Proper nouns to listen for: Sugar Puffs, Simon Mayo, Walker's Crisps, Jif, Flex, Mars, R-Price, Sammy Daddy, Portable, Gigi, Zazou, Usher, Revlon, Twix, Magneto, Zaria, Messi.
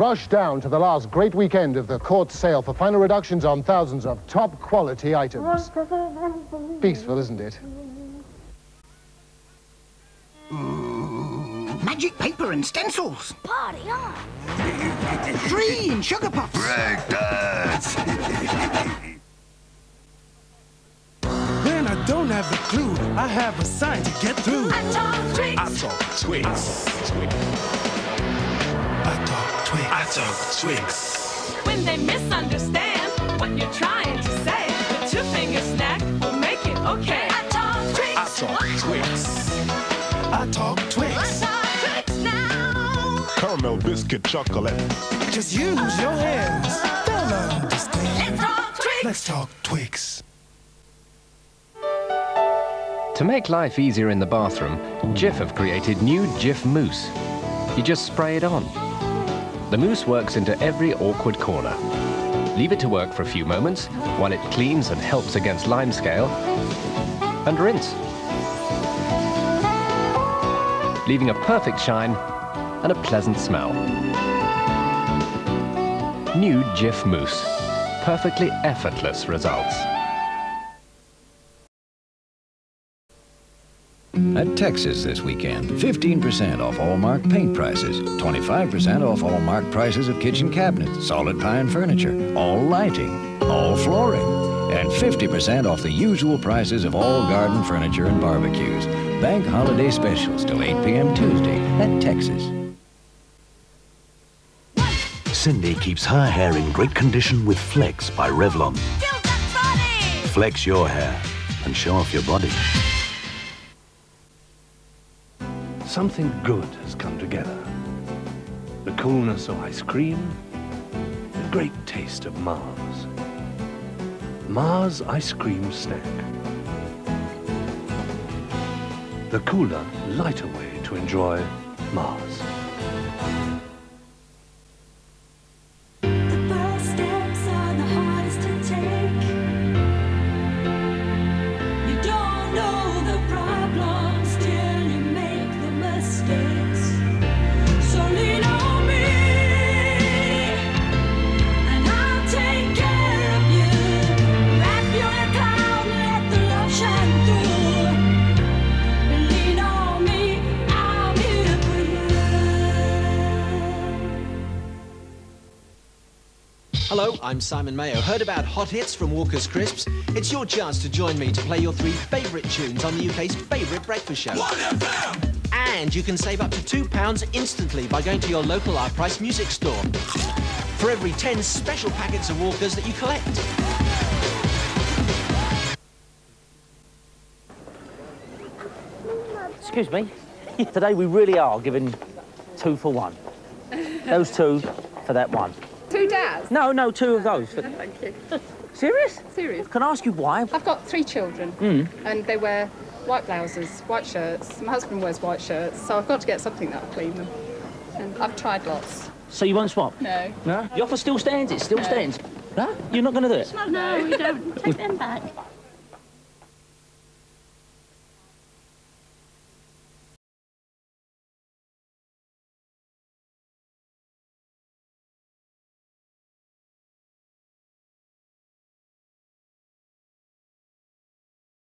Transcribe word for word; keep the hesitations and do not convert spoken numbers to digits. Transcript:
Rush down to the last great weekend of the Courts sale for final reductions on thousands of top-quality items. Peaceful, isn't it? Mm. Magic paper and stencils. Party on! Three and Sugar Puffs. Break dance! Man, I don't have a clue. I have a sign to get through. I talk Twix. I talk Twix. I talk Twix. I talk Twix. When they misunderstand what you're trying to say, the two-finger snack will make it okay. I talk Twix. I talk Twix. I talk Twix. I talk Twix now. Caramel, biscuit, chocolate. Just use your hands. They'll understand. Let's talk Twix. Let's talk Twix. To make life easier in the bathroom, Jif have created new Jif mousse. You just spray it on. The mousse works into every awkward corner. Leave it to work for a few moments while it cleans and helps against limescale, and rinse, leaving a perfect shine and a pleasant smell. New Jif mousse. Perfectly effortless results. At Texas this weekend, fifteen percent off Hallmark paint prices, twenty-five percent off Hallmark prices of kitchen cabinets, solid pine furniture, all lighting, all flooring, and fifty percent off the usual prices of all garden furniture and barbecues. Bank holiday specials till eight p m Tuesday at Texas. Cindy keeps her hair in great condition with Flex by Revlon. Flex your hair and show off your body. Something good has come together. The coolness of ice cream, the great taste of Mars. Mars ice cream snack. The cooler, lighter way to enjoy Mars. Hello, I'm Simon Mayo. Heard about hot hits from Walker's Crisps? It's your chance to join me to play your three favourite tunes on the U K's favourite breakfast show. And you can save up to two pounds instantly by going to your local R-Price music store for every ten special packets of Walkers that you collect. Excuse me. Today we really are giving two for one. Those two for that one. Two dads? No, no, two of those. Thank you. Serious? Serious. Can I ask you why? I've got three children, mm. and they wear white blouses, white shirts. My husband wears white shirts, so I've got to get something that'll clean them. And I've tried lots. So you won't swap? No. No? The offer still stands, it still no. stands. No? You're not going to do it? No, we don't. Take them back.